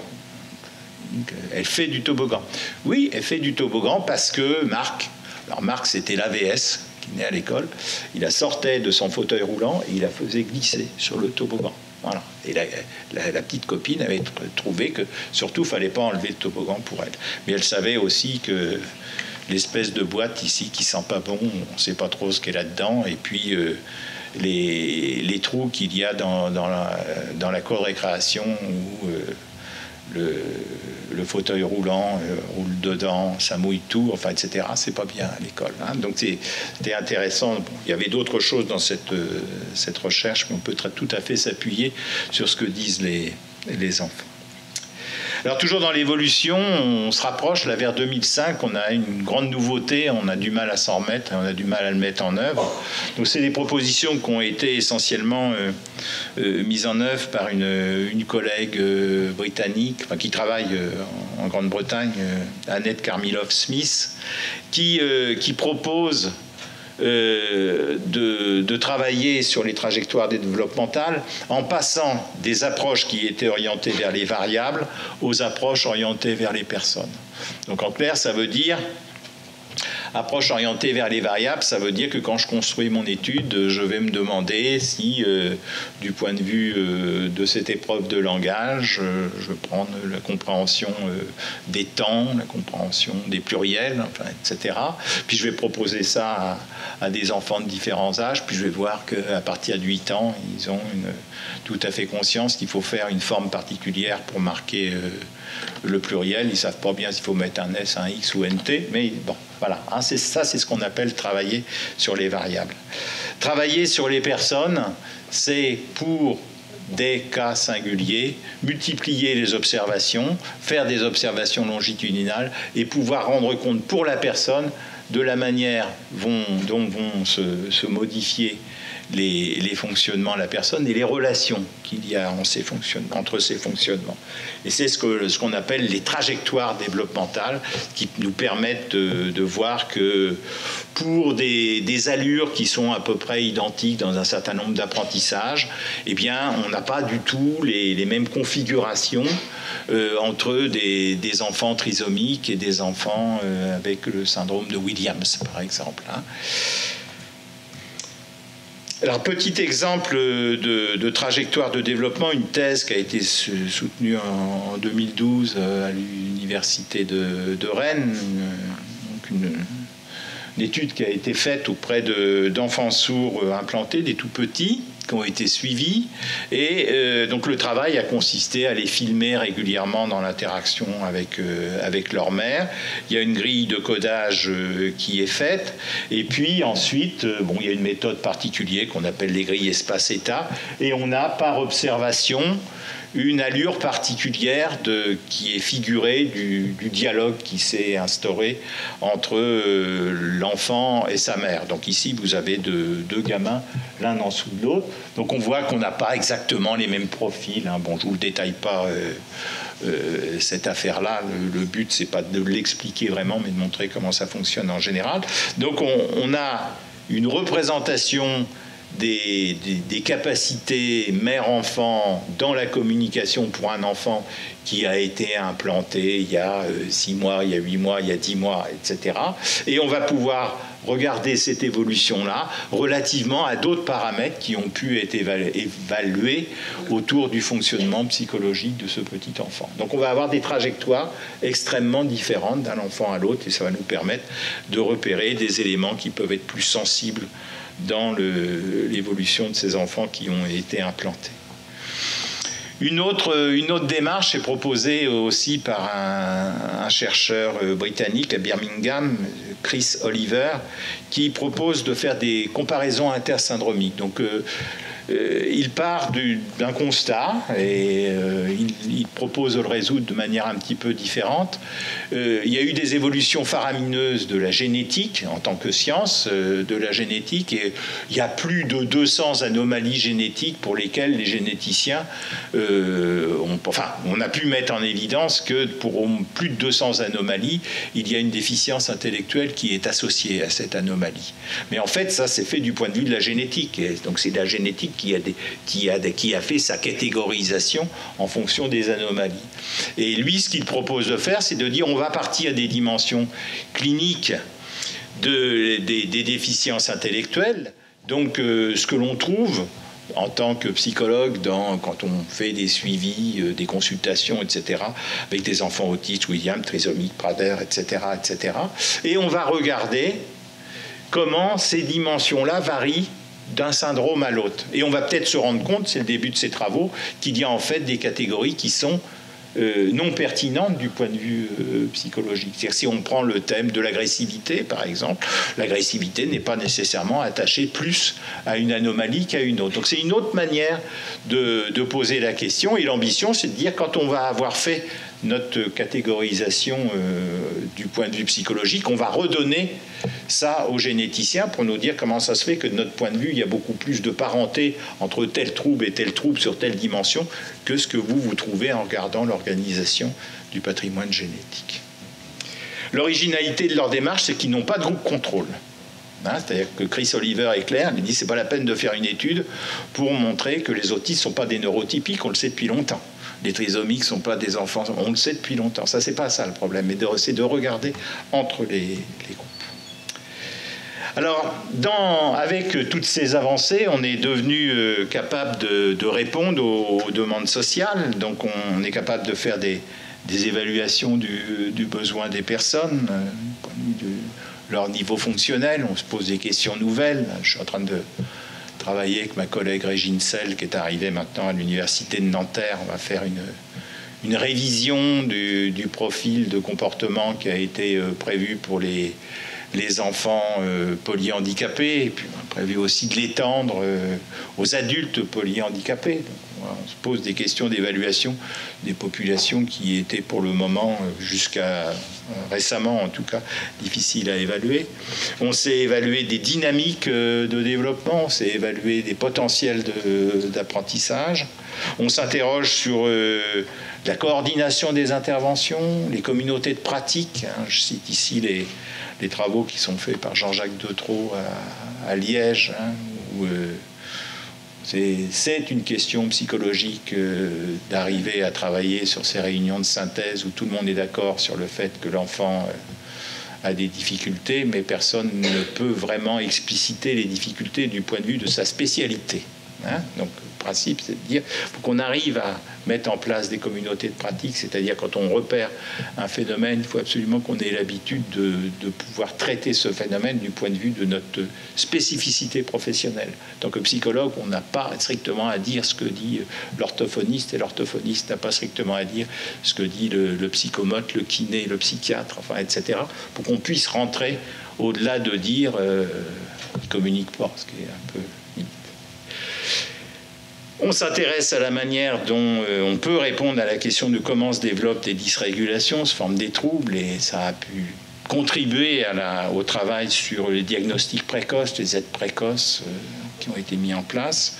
Donc, elle fait du toboggan. Oui, elle fait du toboggan parce que Marc, alors Marc c'était l'AVS qui venait à l'école, il la sortait de son fauteuil roulant et il la faisait glisser sur le toboggan. Voilà. Et la petite copine avait trouvé que surtout il ne fallait pas enlever le toboggan pour elle. Mais elle savait aussi que l'espèce de boîte ici qui sent pas bon, on ne sait pas trop ce qu'elle a dedans. Et puis les trous qu'il y a dans la cour de récréation où le fauteuil roulant roule dedans, ça mouille tout, enfin, etc. C'est pas bien à l'école. Hein. Donc c'était intéressant. Bon, il y avait d'autres choses dans cette recherche, mais on peut tout à fait s'appuyer sur ce que disent les enfants. Alors toujours dans l'évolution, on se rapproche là vers 2005, on a une grande nouveauté, on a du mal à s'en remettre, on a du mal à le mettre en œuvre. Donc c'est des propositions qui ont été essentiellement mises en œuvre par une collègue britannique, enfin, qui travaille en Grande-Bretagne, Annette Karmilov-Smith, qui propose de travailler sur les trajectoires développementales en passant des approches qui étaient orientées vers les variables aux approches orientées vers les personnes. Donc en clair, ça veut dire, approche orientée vers les variables, ça veut dire que quand je construis mon étude, je vais me demander si, du point de vue de cette épreuve de langage, je vais prendre la compréhension des temps, la compréhension des pluriels, enfin, etc. Puis je vais proposer ça à des enfants de différents âges, puis je vais voir qu'à partir de 8 ans, ils ont tout à fait conscience qu'il faut faire une forme particulière pour marquer le pluriel. Ils ne savent pas bien s'il faut mettre un S, un X ou un T, mais bon, voilà. Hein, ça, c'est ce qu'on appelle travailler sur les variables. Travailler sur les personnes, c'est pour des cas singuliers, multiplier les observations, faire des observations longitudinales et pouvoir rendre compte pour la personne de la manière dont vont se modifier les fonctionnements de la personne et les relations qu'il y a entre ces fonctionnements. Et c'est ce qu'on appelle les trajectoires développementales qui nous permettent de voir que pour des allures qui sont à peu près identiques dans un certain nombre d'apprentissages, eh bien, on n'a pas du tout les mêmes configurations entre des enfants trisomiques et des enfants avec le syndrome de Williams, par exemple, hein. Alors, petit exemple de trajectoire de développement, une thèse qui a été soutenue en 2012 à l'université de Rennes, donc une étude qui a été faite auprès d'enfants sourds implantés, des tout petits, qui ont été suivis, et donc le travail a consisté à les filmer régulièrement dans l'interaction avec leur mère. Il y a une grille de codage qui est faite, et puis ensuite, bon, il y a une méthode particulière qu'on appelle les grilles espace-état, et on a par observation une allure particulière qui est figurée du dialogue qui s'est instauré entre l'enfant et sa mère. Donc ici, vous avez deux gamins, l'un en dessous de l'autre. Donc on voit qu'on n'a pas exactement les mêmes profils, hein. Bon, je ne vous le détaille pas, cette affaire-là. Le but, c'est pas de l'expliquer vraiment, mais de montrer comment ça fonctionne en général. Donc on a une représentation des capacités mère-enfant dans la communication pour un enfant qui a été implanté il y a 6 mois, il y a 8 mois, il y a 10 mois, etc. Et on va pouvoir regarder cette évolution-là relativement à d'autres paramètres qui ont pu être évalués autour du fonctionnement psychologique de ce petit enfant. Donc on va avoir des trajectoires extrêmement différentes d'un enfant à l'autre et ça va nous permettre de repérer des éléments qui peuvent être plus sensibles dans l'évolution de ces enfants qui ont été implantés. Une autre démarche est proposée aussi par un chercheur britannique à Birmingham, Chris Oliver, qui propose de faire des comparaisons intersyndromiques. Donc, il part d'un constat et il propose de le résoudre de manière un petit peu différente. Il y a eu des évolutions faramineuses de la génétique en tant que science, de la génétique, et il y a plus de 200 anomalies génétiques pour lesquelles les généticiens on a pu mettre en évidence que pour plus de 200 anomalies, il y a une déficience intellectuelle qui est associée à cette anomalie. Mais en fait, ça c'est fait du point de vue de la génétique, et donc c'est de la génétique qui a fait sa catégorisation en fonction des anomalies. Et lui, ce qu'il propose de faire, c'est de dire on va partir des dimensions cliniques des déficiences intellectuelles. Donc ce que l'on trouve en tant que psychologue, quand on fait des suivis, des consultations, etc., avec des enfants autistes, Williams, trisomiques, Prader, etc., etc. Et on va regarder comment ces dimensions-là varient d'un syndrome à l'autre. Et on va peut-être se rendre compte, c'est le début de ces travaux, qu'il y a en fait des catégories qui sont non pertinentes du point de vue psychologique. C'est-à-dire si on prend le thème de l'agressivité, par exemple, l'agressivité n'est pas nécessairement attachée plus à une anomalie qu'à une autre. Donc c'est une autre manière de poser la question. Et l'ambition, c'est de dire quand on va avoir fait notre catégorisation du point de vue psychologique. On va redonner ça aux généticiens pour nous dire comment ça se fait que de notre point de vue, il y a beaucoup plus de parenté entre tel trouble et tel trouble sur telle dimension que ce que vous, vous trouvez en regardant l'organisation du patrimoine génétique. L'originalité de leur démarche, c'est qu'ils n'ont pas de groupe contrôle. Hein, c'est-à-dire que Chris Oliver est clair, il dit c'est pas la peine de faire une étude pour montrer que les autistes ne sont pas des neurotypiques, on le sait depuis longtemps. Les trisomiques ne sont pas des enfants, on le sait depuis longtemps. Ça, c'est pas ça le problème, mais c'est de regarder entre les groupes. Alors, avec toutes ces avancées, on est devenu capable de répondre aux demandes sociales. Donc, on est capable de faire des évaluations du besoin des personnes, leur niveau fonctionnel. On se pose des questions nouvelles. Je suis en train de travailler avec ma collègue Régine Selle, qui est arrivée maintenant à l'Université de Nanterre. On va faire une révision du profil de comportement qui a été prévu pour les enfants polyhandicapés, et puis on a prévu aussi de l'étendre aux adultes polyhandicapés. Donc, voilà, on se pose des questions d'évaluation des populations qui étaient pour le moment, jusqu'à récemment en tout cas, difficiles à évaluer. On sait évaluer des dynamiques de développement, on sait évaluer des potentiels d'apprentissage. On s'interroge sur la coordination des interventions, les communautés de pratique. Hein, je cite ici les travaux qui sont faits par Jean-Jacques Detroit à Liège, hein, où c'est une question psychologique d'arriver à travailler sur ces réunions de synthèse où tout le monde est d'accord sur le fait que l'enfant a des difficultés, mais personne ne peut vraiment expliciter les difficultés du point de vue de sa spécialité. Hein. Donc, le principe, c'est de dire qu'on arrive à mettre en place des communautés de pratique, c'est-à-dire quand on repère un phénomène, il faut absolument qu'on ait l'habitude de pouvoir traiter ce phénomène du point de vue de notre spécificité professionnelle. Tant que psychologue, on n'a pas strictement à dire ce que dit l'orthophoniste, et l'orthophoniste n'a pas strictement à dire ce que dit le psychomote, le kiné, le psychiatre, enfin, etc., pour qu'on puisse rentrer au-delà de dire « il communique pas », ce qui est un peu... On s'intéresse à la manière dont on peut répondre à la question de comment se développent des dysrégulations, se forment des troubles, et ça a pu contribuer au travail sur les diagnostics précoces, les aides précoces qui ont été mis en place.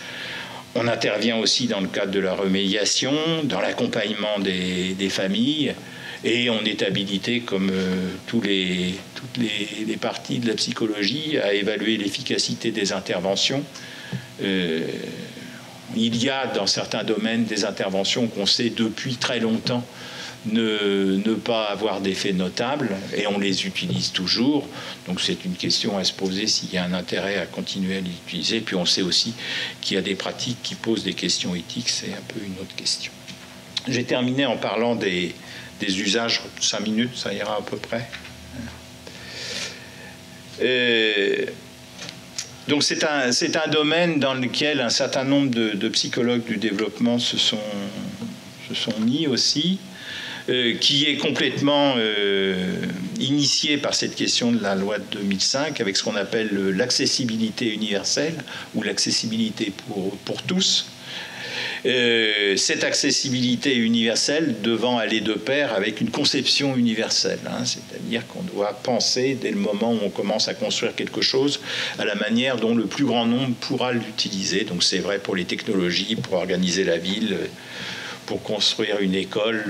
On intervient aussi dans le cadre de la remédiation, dans l'accompagnement des familles, et on est habilité, comme toutes les parties de la psychologie, à évaluer l'efficacité des interventions. Il y a dans certains domaines des interventions qu'on sait depuis très longtemps ne pas avoir d'effet notable, et on les utilise toujours. Donc c'est une question à se poser s'il y a un intérêt à continuer à les utiliser. Puis on sait aussi qu'il y a des pratiques qui posent des questions éthiques, c'est un peu une autre question. J'ai terminé en parlant des usages, 5 minutes, ça ira à peu près. Donc c'est un domaine dans lequel un certain nombre de psychologues du développement se sont mis aussi, qui est complètement initié par cette question de la loi de 2005 avec ce qu'on appelle l'accessibilité universelle ou l'accessibilité pour tous. Cette accessibilité universelle devant aller de pair avec une conception universelle, hein, c'est-à-dire qu'on doit penser dès le moment où on commence à construire quelque chose à la manière dont le plus grand nombre pourra l'utiliser. Donc c'est vrai pour les technologies, pour organiser la ville, pour construire une école,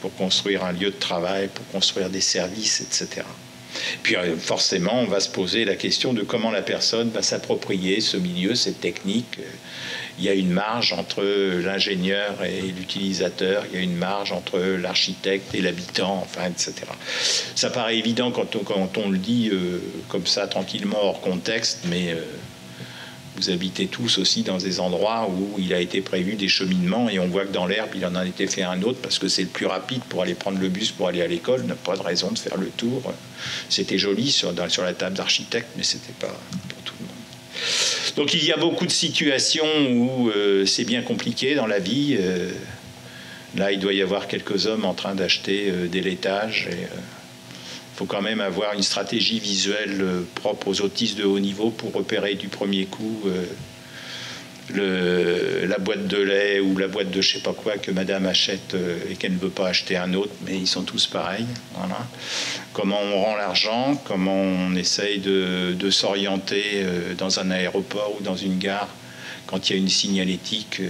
pour construire un lieu de travail, pour construire des services, etc. Puis forcément, on va se poser la question de comment la personne va s'approprier ce milieu, cette technique. Il y a une marge entre l'ingénieur et l'utilisateur, il y a une marge entre l'architecte et l'habitant, enfin, etc. Ça paraît évident quand on le dit comme ça, tranquillement, hors contexte, mais vous habitez tous aussi dans des endroits où il a été prévu des cheminements, et on voit que dans l'herbe, il en a été fait un autre parce que c'est le plus rapide pour aller prendre le bus, pour aller à l'école. On n'a pas de raison de faire le tour. C'était joli sur la table d'architecte, mais c'était pas pour tout le monde. Donc il y a beaucoup de situations où c'est bien compliqué dans la vie. Là, il doit y avoir quelques hommes en train d'acheter des laitages. Il faut quand même avoir une stratégie visuelle propre aux autistes de haut niveau pour repérer du premier coup la boîte de lait ou la boîte de je ne sais pas quoi que madame achète et qu'elle ne veut pas acheter un autre, mais ils sont tous pareils. Voilà. Comment on rend l'argent, comment on essaye de s'orienter dans un aéroport ou dans une gare quand il y a une signalétique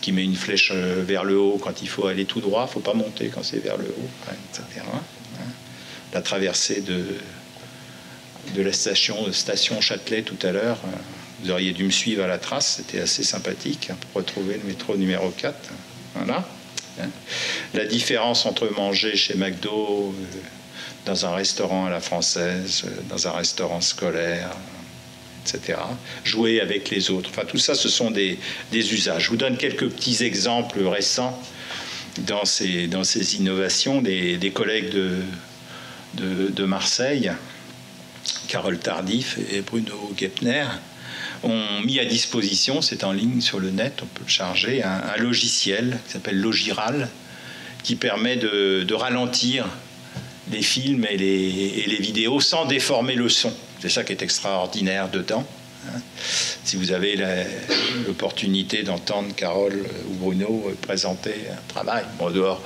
qui met une flèche vers le haut quand il faut aller tout droit, il ne faut pas monter quand c'est vers le haut, etc. La traversée de la station Châtelet tout à l'heure, vous auriez dû me suivre à la trace, c'était assez sympathique pour retrouver le métro numéro 4. Voilà. La différence entre manger chez McDo, dans un restaurant à la française, dans un restaurant scolaire, etc. Jouer avec les autres. Enfin, tout ça, ce sont des usages. Je vous donne quelques petits exemples récents dans ces innovations des collègues de Marseille, Carole Tardif et Bruno Gepner, ont mis à disposition, c'est en ligne sur le net, on peut le charger, un logiciel qui s'appelle Logiral, qui permet de ralentir les films et les vidéos sans déformer le son. C'est ça qui est extraordinaire dedans. Si vous avez l'opportunité d'entendre Carole ou Bruno présenter un travail, bon, en dehors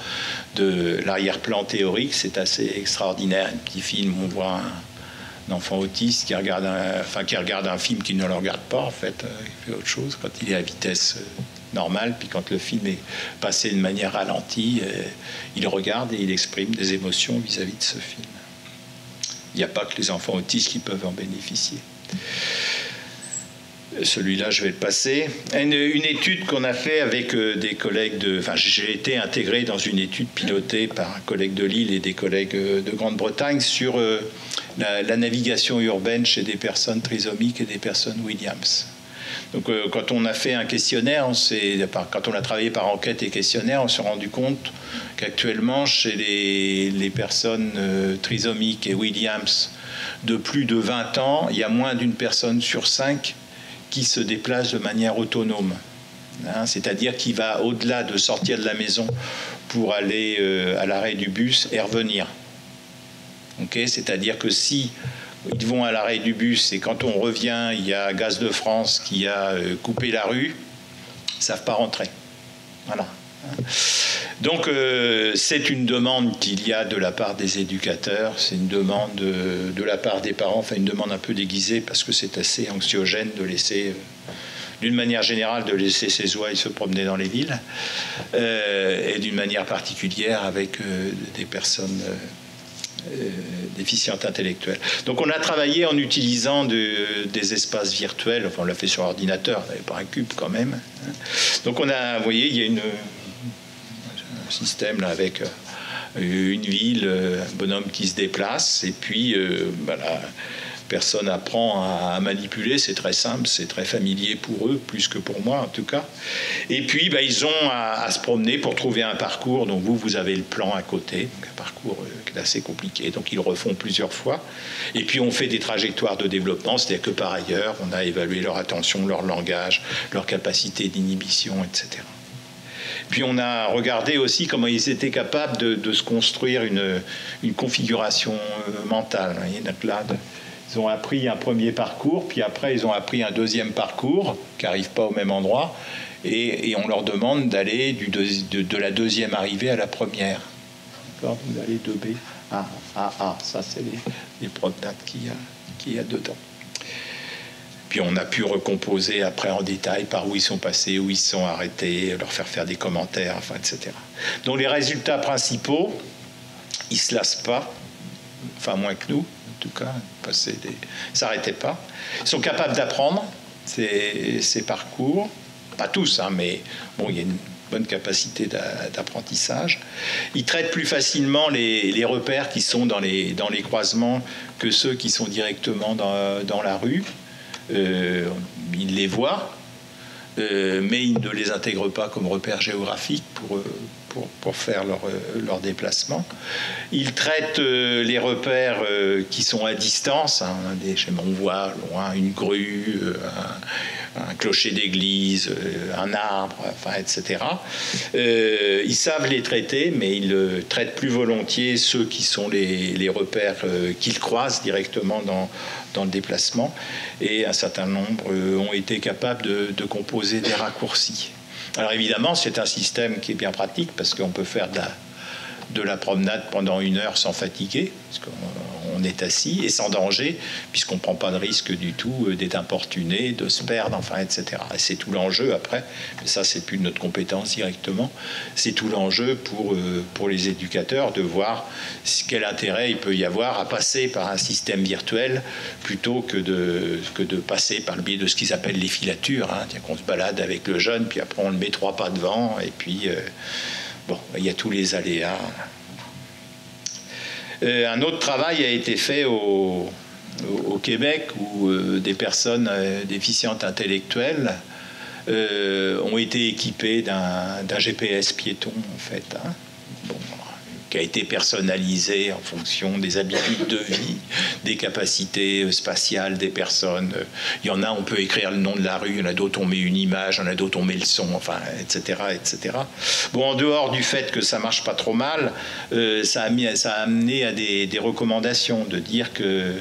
de l'arrière-plan théorique, c'est assez extraordinaire. Un petit film, on voit un enfant autiste qui regarde un film qui ne le regarde pas, en fait. Il fait autre chose quand il est à vitesse normale. Puis quand le film est passé de manière ralentie, il regarde et il exprime des émotions vis-à-vis de ce film. Il n'y a pas que les enfants autistes qui peuvent en bénéficier. Celui-là, je vais le passer. Une étude qu'on a fait avec des collègues de... Enfin, j'ai été intégré dans une étude pilotée par un collègue de Lille et des collègues de Grande-Bretagne sur la navigation urbaine chez des personnes trisomiques et des personnes Williams. Donc, quand on a fait un questionnaire, quand on a travaillé par enquête et questionnaire, on s'est rendu compte qu'actuellement, chez les personnes trisomiques et Williams de plus de 20 ans, il y a moins d'une personne sur 5 qui se déplace de manière autonome. Hein, c'est-à-dire qui va au-delà de sortir de la maison pour aller à l'arrêt du bus et revenir. Okay, c'est-à-dire que si... Ils vont à l'arrêt du bus et quand on revient, il y a Gaz de France qui a coupé la rue, ils ne savent pas rentrer. Voilà. Donc, c'est une demande qu'il y a de la part des éducateurs, c'est une demande de la part des parents, enfin une demande un peu déguisée parce que c'est assez anxiogène de laisser, d'une manière générale, de laisser ses ouailles se promener dans les villes et d'une manière particulière avec des personnes... déficiente intellectuelle. Donc on a travaillé en utilisant des espaces virtuels, enfin on l'a fait sur ordinateur, on n'avait pas un cube quand même. Donc on a, vous voyez, il y a un système là avec une ville, un bonhomme qui se déplace et puis la personne apprend à manipuler, c'est très simple, c'est très familier pour eux, plus que pour moi en tout cas. Et puis ils ont à se promener pour trouver un parcours, donc vous avez le plan à côté, un parcours assez compliqué, donc ils refont plusieurs fois et puis on fait des trajectoires de développement, c'est-à-dire que par ailleurs on a évalué leur attention, leur langage, leur capacité d'inhibition, etc. Puis on a regardé aussi comment ils étaient capables de se construire une configuration mentale. Vous voyez, donc là, ils ont appris un premier parcours, puis après ils ont appris un deuxième parcours qui n'arrive pas au même endroit et on leur demande d'aller de la deuxième arrivée à la première. Vous allez de B à A. Ça, c'est les prototypes qu'il y a dedans. Puis on a pu recomposer après en détail par où ils sont passés, où ils sont arrêtés, leur faire des commentaires, enfin, etc. Donc les résultats principaux, ils ne se lassent pas, enfin moins que nous, en tout cas, ils ne s'arrêtaient pas. Ils sont capables d'apprendre ces parcours, pas tous, hein, mais bon, il y a une bonne capacité d'apprentissage. Ils traitent plus facilement les repères qui sont dans les croisements que ceux qui sont directement dans la rue. Ils les voient, mais ils ne les intègrent pas comme repères géographiques pour, pour faire leur déplacement. Ils traitent les repères qui sont à distance, hein, on voit loin une grue, un clocher d'église, un arbre, enfin, etc. Ils savent les traiter, mais ils traitent plus volontiers ceux qui sont les repères qu'ils croisent directement dans le déplacement. Et un certain nombre ont été capables de composer des raccourcis. Alors évidemment, c'est un système qui est bien pratique parce qu'on peut faire de la promenade pendant une heure sans fatiguer, parce qu'on est assis et sans danger, puisqu'on ne prend pas de risque du tout d'être importuné, de se perdre, enfin, etc. Et c'est tout l'enjeu après, mais ça, c'est plus de notre compétence directement, c'est tout l'enjeu pour les éducateurs de voir quel intérêt il peut y avoir à passer par un système virtuel plutôt que de passer par le biais de ce qu'ils appellent les filatures, hein, qu'on se balade avec le jeune, puis après on le met 3 pas devant, et puis... Bon, il y a tous les aléas. Un autre travail a été fait au Québec où des personnes déficientes intellectuelles ont été équipées d'un GPS piéton, en fait, hein. Bon, qui a été personnalisé en fonction des habitudes de vie, des capacités spatiales des personnes. Il y en a, on peut écrire le nom de la rue, il y en a d'autres, on met une image, il y en a d'autres, on met le son, enfin, etc., etc. Bon, en dehors du fait que ça marche pas trop mal, ça a amené à des recommandations de dire qu'il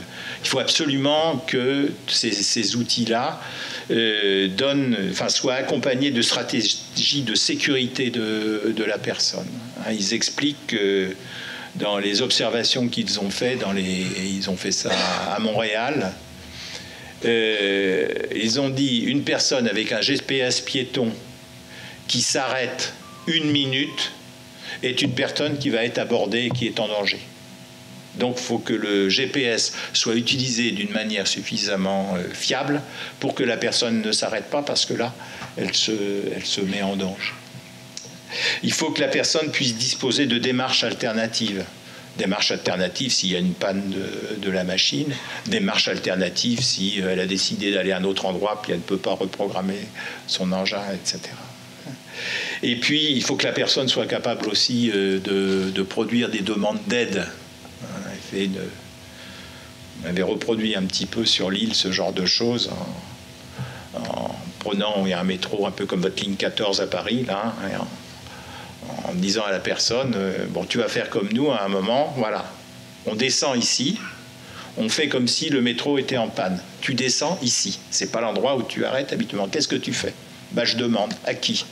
faut absolument que ces outils-là soient accompagnés de stratégies de sécurité de la personne. Hein, ils expliquent que dans les observations qu'ils ont fait, ils ont fait ça à Montréal, ils ont dit une personne avec un GPS piéton qui s'arrête 1 minute est une personne qui va être abordée et qui est en danger. Donc il faut que le GPS soit utilisé d'une manière suffisamment fiable pour que la personne ne s'arrête pas, parce que là, elle se met en danger. Il faut que la personne puisse disposer de démarches alternatives. Démarches alternatives s'il y a une panne de la machine. Démarches alternatives si elle a décidé d'aller à un autre endroit puis elle ne peut pas reprogrammer son engin, etc. Et puis, il faut que la personne soit capable aussi de produire des demandes d'aide. On avait reproduit un petit peu sur l'île ce genre de choses en prenant un métro un peu comme votre ligne 14 à Paris, là, en disant à la personne, bon, tu vas faire comme nous à un moment, voilà, on descend ici, on fait comme si le métro était en panne. Tu descends ici, c'est pas l'endroit où tu arrêtes habituellement. Qu'est-ce que tu fais? Bah, je demande, à qui?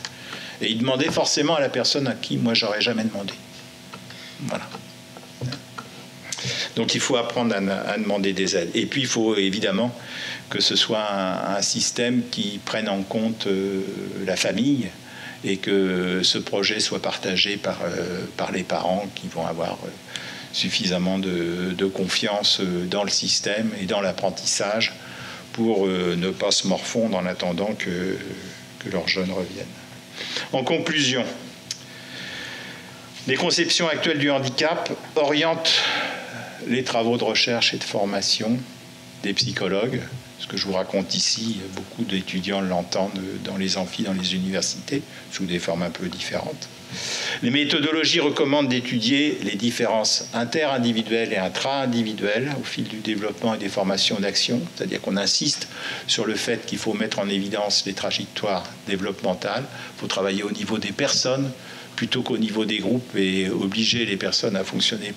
Et il demandait forcément à la personne à qui moi j'aurais jamais demandé. Voilà. Donc il faut apprendre à demander des aides. Et puis il faut évidemment que ce soit un système qui prenne en compte la famille, et que ce projet soit partagé par les parents qui vont avoir suffisamment de confiance dans le système et dans l'apprentissage pour ne pas se morfondre en attendant que leurs jeunes reviennent. En conclusion, les conceptions actuelles du handicap orientent les travaux de recherche et de formation des psychologues. Ce que je vous raconte ici, beaucoup d'étudiants l'entendent dans les amphis, dans les universités, sous des formes un peu différentes. Les méthodologies recommandent d'étudier les différences inter-individuelles et intra-individuelles au fil du développement et des formations d'action, c'est-à-dire qu'on insiste sur le fait qu'il faut mettre en évidence les trajectoires développementales, il faut travailler au niveau des personnes plutôt qu'au niveau des groupes et obliger les personnes à fonctionner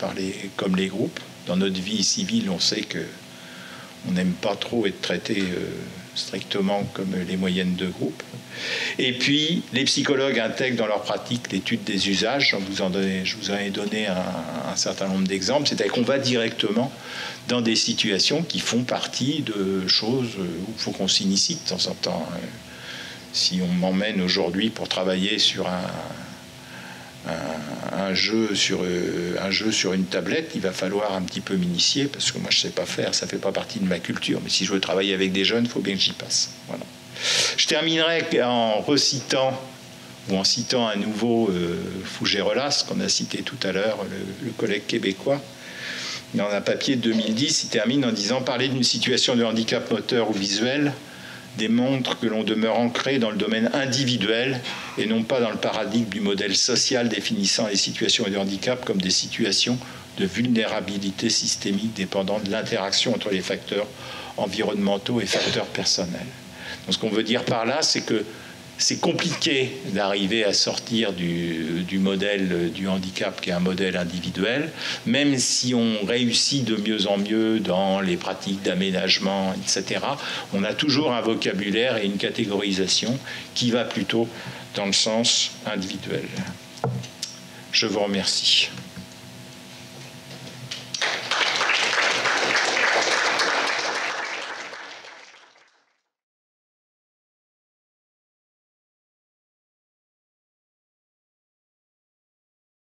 comme les groupes. Dans notre vie civile, on sait que on n'aime pas trop être traité strictement comme les moyennes de groupe. Et puis, les psychologues intègrent dans leur pratique l'étude des usages. Je vous en ai donné un certain nombre d'exemples. C'est-à-dire qu'on va directement dans des situations qui font partie de choses où il faut qu'on s'initie de temps en temps. Si on m'emmène aujourd'hui pour travailler sur un jeu sur une tablette, il va falloir un petit peu m'initier, parce que moi je sais pas faire, ça fait pas partie de ma culture, mais si je veux travailler avec des jeunes, il faut bien que j'y passe. Voilà. Je terminerai en recitant ou en citant à nouveau Fougeyrollas, qu'on a cité tout à l'heure, le collègue québécois, dans un papier de 2010. Il termine en disant: parler d'une situation de handicap moteur ou visuel démontre que l'on demeure ancré dans le domaine individuel et non pas dans le paradigme du modèle social définissant les situations de handicap comme des situations de vulnérabilité systémique dépendant de l'interaction entre les facteurs environnementaux et facteurs personnels. Donc, ce qu'on veut dire par là, c'est que c'est compliqué d'arriver à sortir du modèle du handicap qui est un modèle individuel, même si on réussit de mieux en mieux dans les pratiques d'aménagement, etc. On a toujours un vocabulaire et une catégorisation qui va plutôt dans le sens individuel. Je vous remercie.